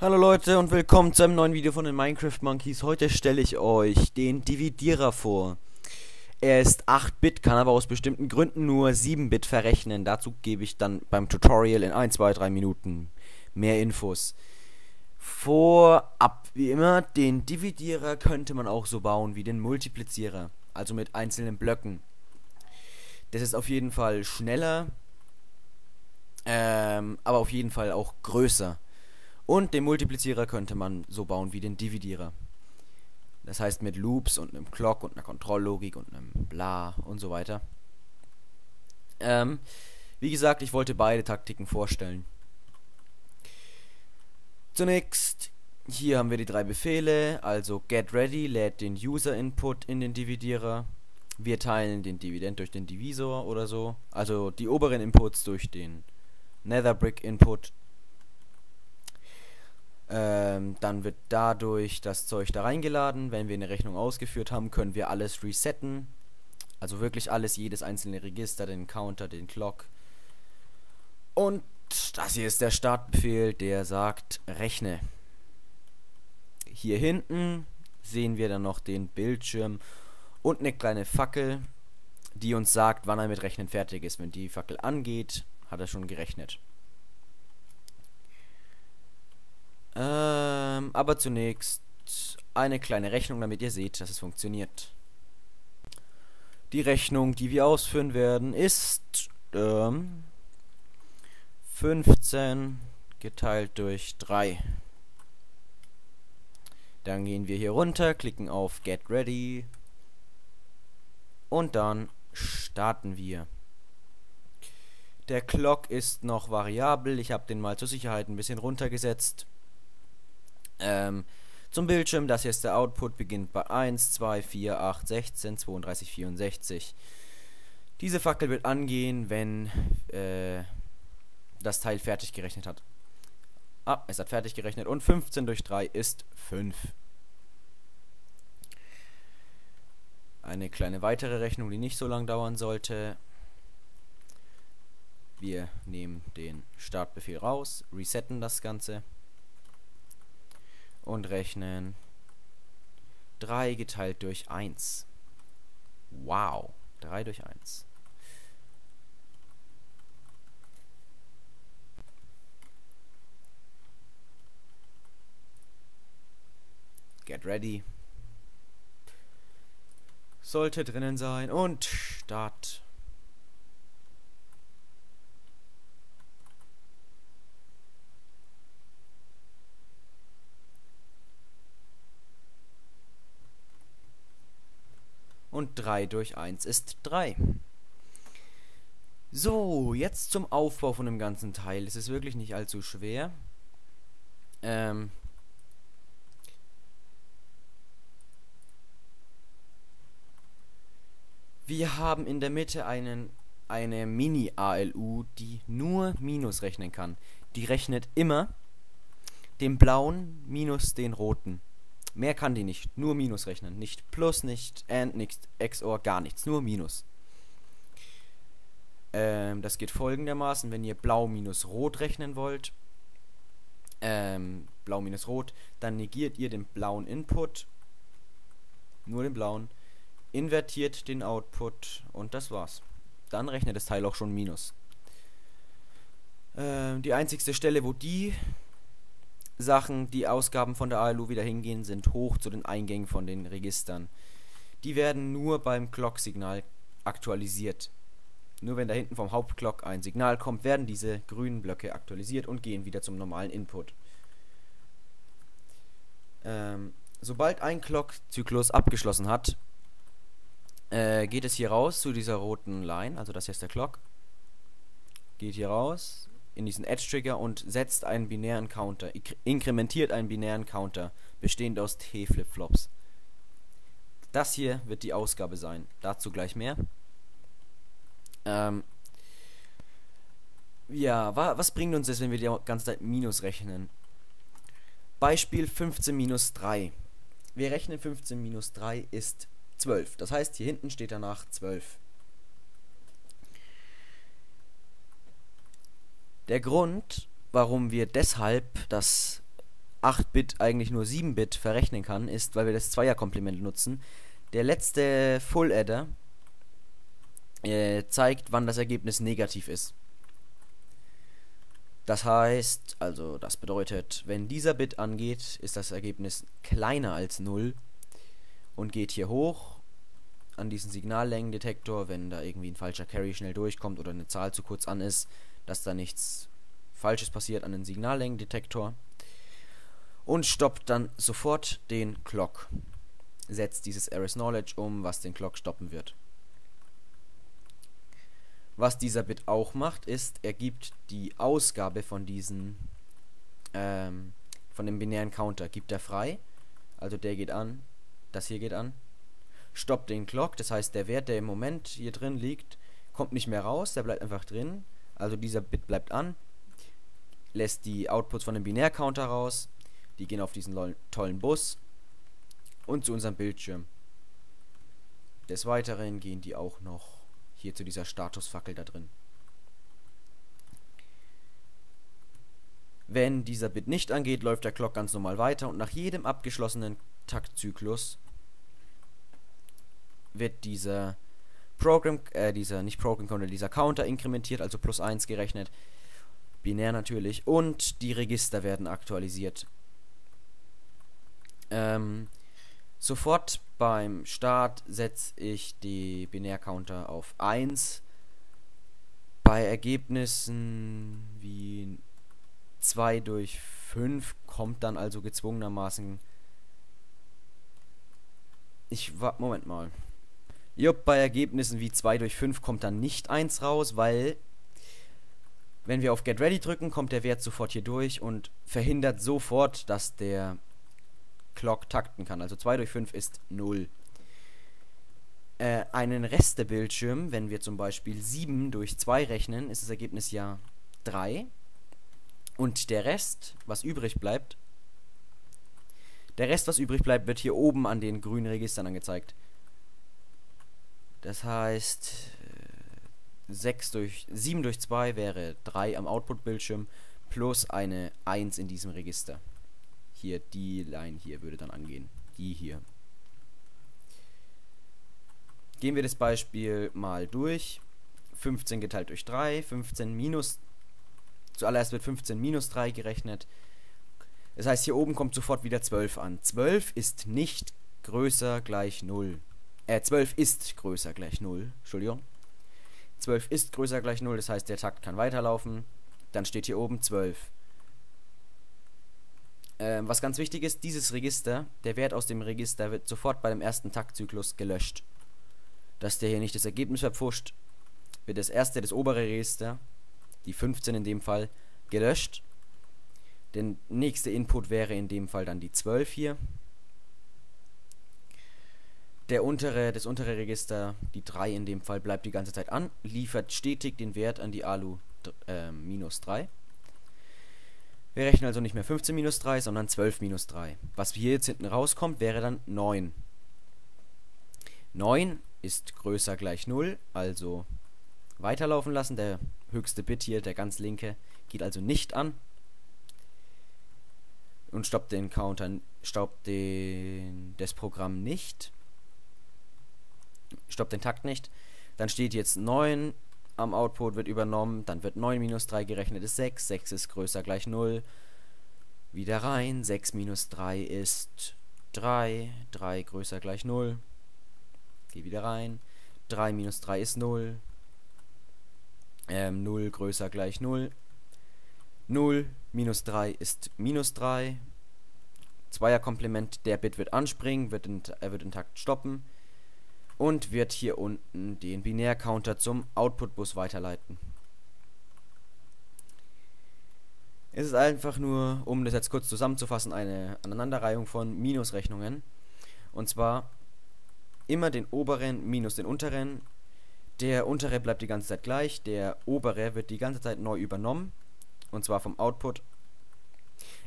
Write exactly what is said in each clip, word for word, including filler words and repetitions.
Hallo Leute und willkommen zu einem neuen Video von den Minecraft Monkeys. Heute stelle ich euch den Dividierer vor. Er ist acht Bit, kann aber aus bestimmten Gründen nur sieben Bit verrechnen. Dazu gebe ich dann beim Tutorial in ein, zwei, drei Minuten mehr Infos. Vorab wie immer, den Dividierer könnte man auch so bauen wie den Multiplizierer, also mit einzelnen Blöcken. Das ist auf jeden Fall schneller, ähm, aber auf jeden Fall auch größer. Und den Multiplizierer könnte man so bauen wie den Dividierer. Das heißt mit Loops und einem Clock und einer Kontrolllogik und einem Bla und so weiter. Ähm, wie gesagt, ich wollte beide Taktiken vorstellen. Zunächst, hier haben wir die drei Befehle. Also get ready lädt den User-Input in den Dividierer. Wir teilen den Dividend durch den Divisor oder so. Also die oberen Inputs durch den Netherbrick-Input. Ähm, dann wird dadurch das Zeug da reingeladen. Wenn wir eine Rechnung ausgeführt haben, können wir alles resetten. Also wirklich alles, jedes einzelne Register, den Counter, den Clock. Und das hier ist der Startbefehl, der sagt rechne. Hier hinten sehen wir dann noch den Bildschirm und eine kleine Fackel, die uns sagt, wann er mit Rechnen fertig ist. Wenn die Fackel angeht, hat er schon gerechnet. Ähm, aber zunächst eine kleine Rechnung, damit ihr seht, dass es funktioniert. Die Rechnung, die wir ausführen werden, ist ähm, fünfzehn geteilt durch drei. Dann gehen wir hier runter, klicken auf Get Ready und dann starten wir. Der Clock ist noch variabel, ich habe den mal zur Sicherheit ein bisschen runtergesetzt. Ähm, zum Bildschirm, das hier ist der Output, beginnt bei eins, zwei, vier, acht, sechzehn, zweiunddreißig, vierundsechzig. Diese Fackel wird angehen, wenn äh, das Teil fertig gerechnet hat. Ah, es hat fertig gerechnet und fünfzehn durch drei ist fünf. Eine kleine weitere Rechnung, die nicht so lang dauern sollte. Wir nehmen den Startbefehl raus, resetten das Ganze. Und rechnen drei geteilt durch eins. Wow, drei durch eins. Get ready. Sollte drinnen sein und Start. Und drei durch eins ist drei. So, jetzt zum Aufbau von dem ganzen Teil. Es ist wirklich nicht allzu schwer. Ähm Wir haben in der Mitte einen, eine Mini-A L U, die nur Minus rechnen kann. Die rechnet immer den blauen minus den roten. Mehr kann die nicht, nur Minus rechnen. Nicht Plus, nicht And, nicht X O R, gar nichts, nur Minus. Ähm, das geht folgendermaßen, wenn ihr Blau minus Rot rechnen wollt, ähm, Blau minus Rot, dann negiert ihr den blauen Input, nur den blauen, invertiert den Output und das war's. Dann rechnet das Teil auch schon Minus. Ähm, die einzigste Stelle, wo die Sachen, die Ausgaben von der A L U wieder hingehen, sind hoch zu den Eingängen von den Registern. Die werden nur beim Clock-Signal aktualisiert. Nur wenn da hinten vom Hauptclock ein Signal kommt, werden diese grünen Blöcke aktualisiert und gehen wieder zum normalen Input. Ähm, sobald ein Clock-Zyklus abgeschlossen hat, äh, geht es hier raus zu dieser roten Line, also das hier ist der Clock. Geht hier raus in diesen Edge-Trigger und setzt einen binären Counter, inkrementiert einen binären Counter, bestehend aus T-Flip-Flops. Das hier wird die Ausgabe sein, dazu gleich mehr. Ähm ja, wa was bringt uns das, wenn wir die ganze Zeit Minus rechnen? Beispiel fünfzehn minus drei. Wir rechnen fünfzehn minus drei ist zwölf, das heißt hier hinten steht danach zwölf. Der Grund, warum wir deshalb das acht Bit eigentlich nur sieben Bit verrechnen kann, ist, weil wir das Zweierkomplement nutzen. Der letzte Full-Adder äh, zeigt, wann das Ergebnis negativ ist. Das heißt, also das bedeutet, wenn dieser Bit angeht, ist das Ergebnis kleiner als null und geht hier hoch an diesen Signallängendetektor, wenn da irgendwie ein falscher Carry schnell durchkommt oder eine Zahl zu kurz an ist, dass da nichts Falsches passiert an den Signallängendetektor, und stoppt dann sofort den Clock. Setzt dieses Eris Knowledge um, was den Clock stoppen wird. Was dieser Bit auch macht, ist, er gibt die Ausgabe von diesen ähm, von dem binären Counter, gibt er frei, also der geht an, das hier geht an, stoppt den Clock, das heißt, der Wert, der im Moment hier drin liegt, kommt nicht mehr raus, der bleibt einfach drin, also dieser Bit bleibt an, lässt die Outputs von dem binär Counter raus, die gehen auf diesen tollen Bus und zu unserem Bildschirm. Des Weiteren gehen die auch noch hier zu dieser Statusfackel da drin. Wenn dieser Bit nicht angeht, läuft der Clock ganz normal weiter, und nach jedem abgeschlossenen Taktzyklus wird dieser Program, äh, dieser nicht Program Counter, dieser Counter inkrementiert, also plus eins gerechnet, binär natürlich, und die Register werden aktualisiert. Ähm, sofort beim Start setze ich die Binärcounter auf eins. Bei Ergebnissen wie zwei durch fünf kommt dann also gezwungenermaßen... Ich warte, Moment mal. Jupp, bei Ergebnissen wie zwei durch fünf kommt dann nicht eins raus, weil wenn wir auf Get Ready drücken, kommt der Wert sofort hier durch und verhindert sofort, dass der Clock takten kann. Also zwei durch fünf ist null. Äh, einen Restebildschirm, wenn wir zum Beispiel sieben durch zwei rechnen, ist das Ergebnis ja drei. Und der Rest, was übrig bleibt, der Rest, was übrig bleibt, wird hier oben an den grünen Registern angezeigt. Das heißt, sechs durch sieben durch zwei wäre drei am Output-Bildschirm plus eine eins in diesem Register. Hier, die Line hier würde dann angehen. Die hier. Gehen wir das Beispiel mal durch. fünfzehn geteilt durch drei. fünfzehn minus... Zuallererst wird fünfzehn minus drei gerechnet. Das heißt, hier oben kommt sofort wieder zwölf an. zwölf ist nicht größer gleich null. Äh, zwölf ist größer gleich null. Entschuldigung. zwölf ist größer gleich null. Das heißt, der Takt kann weiterlaufen. Dann steht hier oben zwölf. Ähm, was ganz wichtig ist, dieses Register, der Wert aus dem Register wird sofort bei dem ersten Taktzyklus gelöscht. Dass der hier nicht das Ergebnis verpfuscht, wird das erste, das obere Register, die fünfzehn in dem Fall, gelöscht. Der nächste Input wäre in dem Fall dann die zwölf hier. Der untere, das untere Register, die drei in dem Fall, bleibt die ganze Zeit an, liefert stetig den Wert an die A L U äh, minus drei. Wir rechnen also nicht mehr fünfzehn minus drei, sondern zwölf minus drei. Was hier jetzt hinten rauskommt, wäre dann neun. neun ist größer gleich null, also weiterlaufen lassen. Der höchste Bit hier, der ganz linke, geht also nicht an. Und stoppt den Counter, stoppt den, das Programm nicht. Stoppt den Takt nicht. Dann steht jetzt neun. Am Output wird übernommen, dann wird neun minus drei gerechnet, ist sechs, sechs ist größer gleich null, wieder rein, sechs minus drei ist drei, drei größer gleich null, geh wieder rein, drei minus drei ist null, ähm, null größer gleich null, null minus drei ist minus drei, Zweierkomplement, der Bit wird anspringen, wird in, er wird den Takt stoppen, und wird hier unten den Binärcounter zum Output-Bus weiterleiten. Es ist einfach nur, um das jetzt kurz zusammenzufassen, eine Aneinanderreihung von Minusrechnungen. Und zwar immer den oberen minus den unteren. Der untere bleibt die ganze Zeit gleich, der obere wird die ganze Zeit neu übernommen. Und zwar vom Output.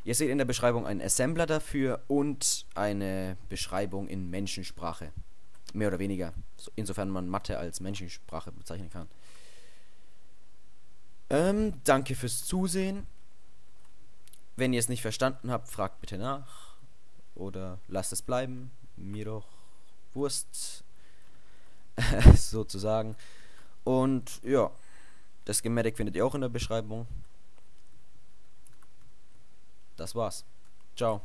Ihr seht in der Beschreibung einen Assembler dafür und eine Beschreibung in Menschensprache. Mehr oder weniger, insofern man Mathe als Menschensprache bezeichnen kann. Ähm, danke fürs Zusehen. Wenn ihr es nicht verstanden habt, fragt bitte nach. Oder lasst es bleiben. Mir doch Wurst. Sozusagen. Und ja, das Schematic findet ihr auch in der Beschreibung. Das war's. Ciao.